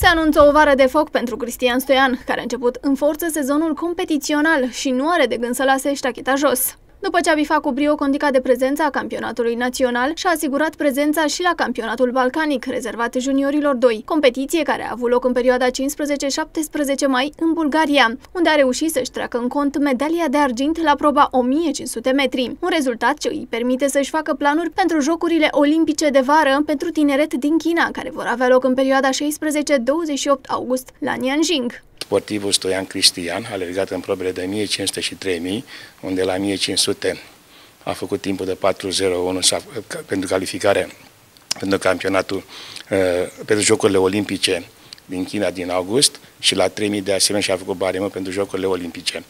Se anunță o vară de foc pentru Cristian Stoian, care a început în forță sezonul competițional și nu are de gând să lase ștacheta jos. După ce a bifat cu brio condica de prezența a campionatului național, și-a asigurat prezența și la campionatul balcanic, rezervat juniorilor 2, competiție care a avut loc în perioada 15-17 mai în Bulgaria, unde a reușit să-și treacă în cont medalia de argint la proba 1500 metri, un rezultat ce îi permite să-și facă planuri pentru Jocurile Olimpice de vară pentru tineret din China, care vor avea loc în perioada 16-28 august la Nianjing. Sportivul Stoian Cristian a alergat în probele de 1500 și 3000, unde la 1500 a făcut timpul de 4.01 pentru calificare pentru campionatul, pentru Jocurile Olimpice din China din august, și la 3000 de asemenea și-a făcut baremă pentru Jocurile Olimpice.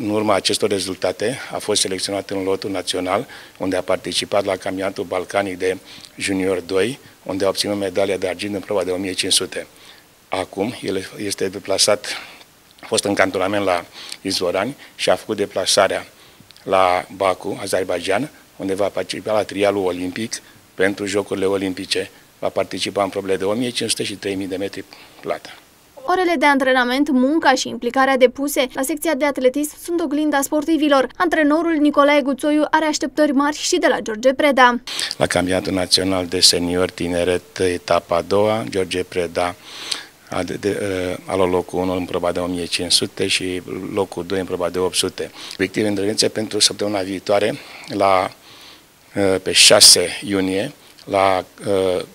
În urma acestor rezultate a fost selecționat în lotul național, unde a participat la campionatul balcanic de junior 2, unde a obținut medalia de argint în proba de 1500. Acum el este deplasat, a fost în cantonament la Izvorani și a făcut deplasarea la Baku, Azerbaijan, unde va participa la trialul olimpic pentru Jocurile Olimpice. Va participa în probele de 1500 și 3000 de metri plată. Orele de antrenament, munca și implicarea depuse la secția de atletism sunt oglinda sportivilor. Antrenorul Nicolae Guțoiu are așteptări mari și de la George Preda. La Campionatul Național de Senior Tineret, etapa a doua, George Preda a luat locul 1 în proba de 1500 și locul 2 în proba de 800. Obiective îndrăgnețe pentru săptămâna viitoare, pe 6 iunie, la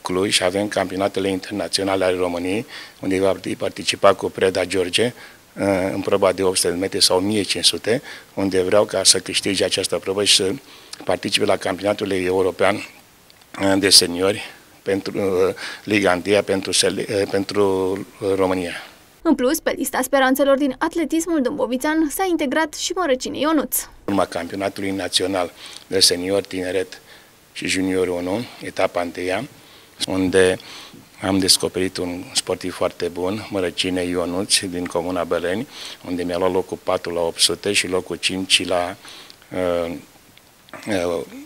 Cluj avem campionatele internaționale ale României, unde va participa cu Preda George în proba de 800 de metri sau 1500, unde vreau ca să câștige această probă și să participe la campionatul european de seniori pentru Liga 1 pentru România. În plus, pe lista speranțelor din atletismul Dumbovițan s-a integrat și Mărăcine Ionuț. În urma campionatului național de senior tineret și junior 1, etapa 1, unde am descoperit un sportiv foarte bun, Mărăcine Ionuț, din comuna Băleni, unde mi-a luat locul 4 la 800 și locul 5 la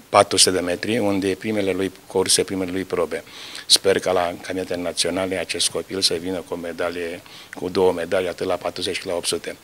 400 de metri, unde e primele lui curse, primele lui probe. Sper ca la campionate naționale acest copil să vină cu două medalii, atât la 40 cât la 800.